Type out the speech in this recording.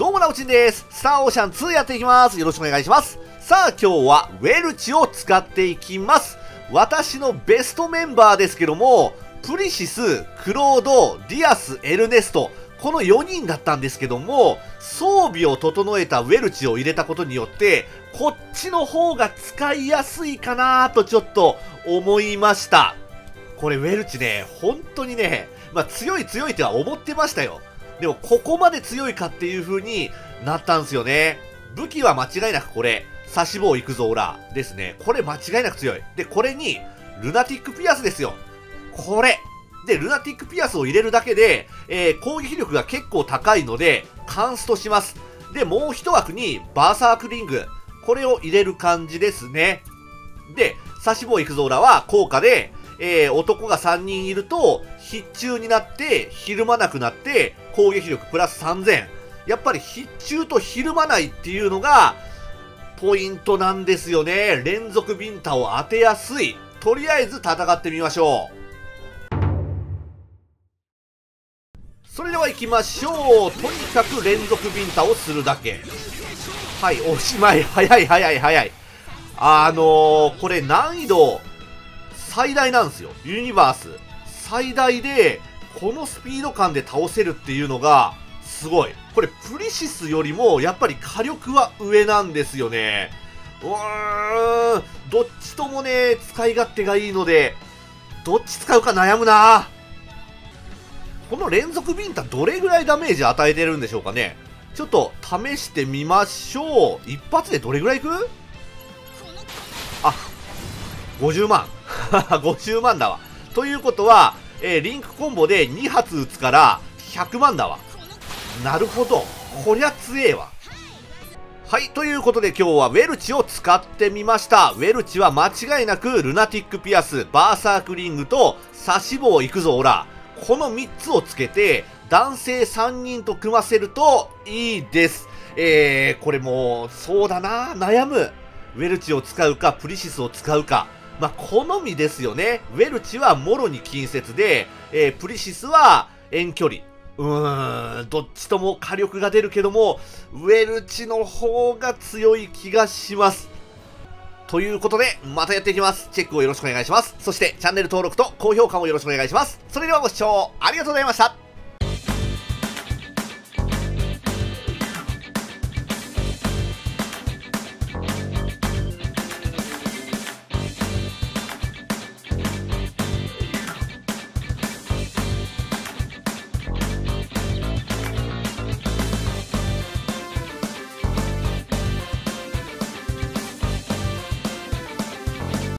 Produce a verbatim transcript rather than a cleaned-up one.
どうも、なおちんです。スターオーシャンツーやっていきます。よろしくお願いします。さあ、今日はウェルチを使っていきます。私のベストメンバーですけども、プリシス、クロード、ディアス、エルネスト、このよにんだったんですけども、装備を整えたウェルチを入れたことによって、こっちの方が使いやすいかなぁとちょっと思いました。これウェルチね、本当にね、まあ強い強いとは思ってましたよ。でもここまで強いかっていう風になったんですよね。武器は間違いなくこれ、刺し棒いくぞオラですね。これ間違いなく強い。で、これに、ルナティックピアスですよ。これ。で、ルナティックピアスを入れるだけで、えー、攻撃力が結構高いので、カンストします。で、もう一枠に、バーサークリング。これを入れる感じですね。で、刺し棒いくぞオラは効果で、えー、男がさんにんいると、必中になって、ひるまなくなって、攻撃力プラスさんぜん。やっぱり必中とひるまないっていうのが、ポイントなんですよね。連続ビンタを当てやすい。とりあえず戦ってみましょう。それでは行きましょう。とにかく連続ビンタをするだけ。はい、おしまい。早い早い早い。あのー、これ難易度、最大なんですよ。ユニバース。最大で、このスピード感で倒せるっていうのが、すごい。これ、プリシスよりも、やっぱり火力は上なんですよね。うーん。どっちともね、使い勝手がいいので、どっち使うか悩むな。この連続ビンタ、どれぐらいダメージ与えてるんでしょうかね。ちょっと、試してみましょう。一発でどれぐらいいく？あ、ごじゅうまん。ごじゅうまんだわ。ということは、えー、リンクコンボでに発撃つからひゃくまんだわ。なるほど。こりゃ強えわ。はい。ということで今日はウェルチを使ってみました。ウェルチは間違いなくルナティックピアス、バーサークリングと刺し棒行くぞオラ。このみっつをつけて男性さんにんと組ませるといいです。えー、これもう、そうだな。悩む。ウェルチを使うか、プリシスを使うか。まあ、好みですよね。ウェルチはもろに近接で、えー、プリシスは遠距離。うーん、どっちとも火力が出るけども、ウェルチの方が強い気がします。ということで、またやっていきます。チェックをよろしくお願いします。そして、チャンネル登録と高評価もよろしくお願いします。それではご視聴ありがとうございました。